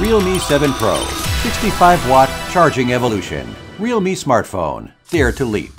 Realme 7 Pro, 65-watt charging evolution. Realme smartphone, dare to leap.